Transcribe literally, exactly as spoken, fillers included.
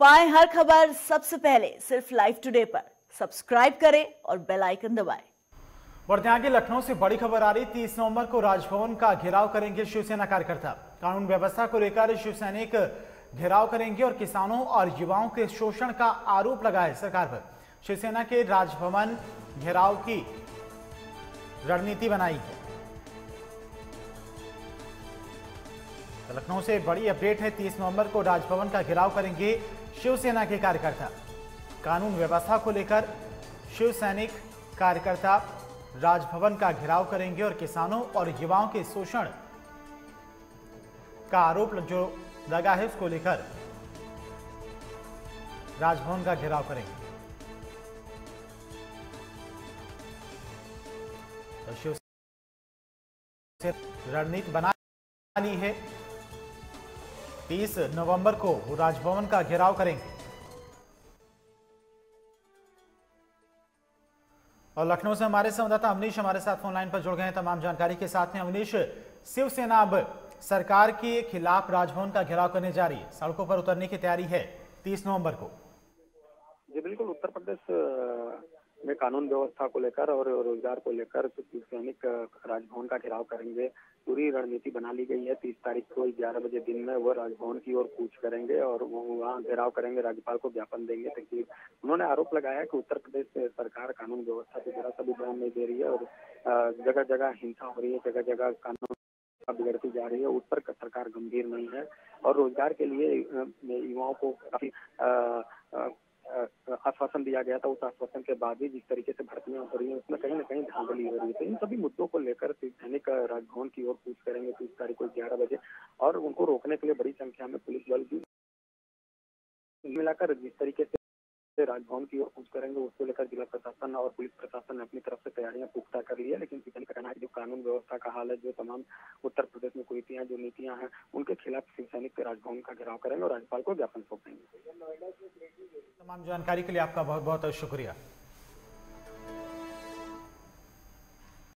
पाए हर खबर सबसे पहले सिर्फ लाइफ टुडे पर। सब्सक्राइब करें और बेल आइकन दबाएं। बढ़ते आगे, लखनऊ से बड़ी खबर आ रही। तीस नवंबर को राजभवन का घेराव करेंगे शिवसेना कार्यकर्ता। कानून व्यवस्था को लेकर शिवसैनिक घेराव करेंगे और किसानों और युवाओं के शोषण का आरोप लगाए सरकार पर। शिवसेना के राजभवन घेराव की रणनीति बनाई है। लखनऊ से बड़ी अपडेट है। तीस नवंबर को राजभवन का घेराव करेंगे शिवसेना के कार्यकर्ता। कानून व्यवस्था को लेकर शिव सैनिक कार्यकर्ता राजभवन का घेराव करेंगे और किसानों और युवाओं के शोषण का आरोप जो लगा है उसको लेकर राजभवन का घेराव करेंगे। तो शिव से रणनीति बना ली है। तीस नवंबर को वो राजभवन का घेराव करेंगे। और लखनऊ से हमारे संवाददाता अवनीश हमारे साथ फोनलाइन पर जुड़ गए हैं तमाम जानकारी के साथ में। अवनीश, शिवसेना अब सरकार के खिलाफ राजभवन का घेराव करने जा रही है, सड़कों पर उतरने की तैयारी है तीस नवंबर को। जी बिल्कुल, उत्तर प्रदेश में कानून व्यवस्था को लेकर और रोजगार को लेकर तो शिवसैनिक राजभवन का घेराव करेंगे। पूरी रणनीति बना ली गई है। तीस तारीख को ग्यारह बजे दिन में वो राजभवन की ओर कूच करेंगे और वो वहाँ घेराव करेंगे, राज्यपाल को ज्ञापन देंगे। तकलीफ उन्होंने आरोप लगाया कि उत्तर प्रदेश सरकार कानून व्यवस्था को जरा सा भी ध्यान नहीं दे रही है और जगह जगह हिंसा हो रही है, जगह जगह कानून बिगड़ती जा रही है, उस पर सरकार गंभीर नहीं है। और रोजगार के लिए युवाओं को काफी आश्वासन दिया गया था, उस आश्वासन के बाद भी जिस तरीके से भर्तियां हो रही है उसमें कहीं ना कहीं धांधली हो रही है। तो इन सभी मुद्दों को लेकर शिवसैनिक राजभवन की ओर कूच करेंगे तीस तारीख को ग्यारह बजे और उनको रोकने के लिए बड़ी संख्या में पुलिस बल भी मिलाकर जिस तरीके से राजभवन की ओर कूच करेंगे उसको लेकर जिला प्रशासन और पुलिस प्रशासन ने अपनी तरफ से तैयारियां पुख्ता कर ली है। लेकिन शिवसैनिक का कहना है जो कानून व्यवस्था का हाल है, जो तमाम उत्तर प्रदेश में कुरीतियां जो नीतियां हैं उनके खिलाफ शिवसैनिक राजभवन का घेराव करेंगे और राज्यपाल को ज्ञापन सौंपेंगे। तमाम जानकारी के लिए आपका बहुत बहुत शुक्रिया।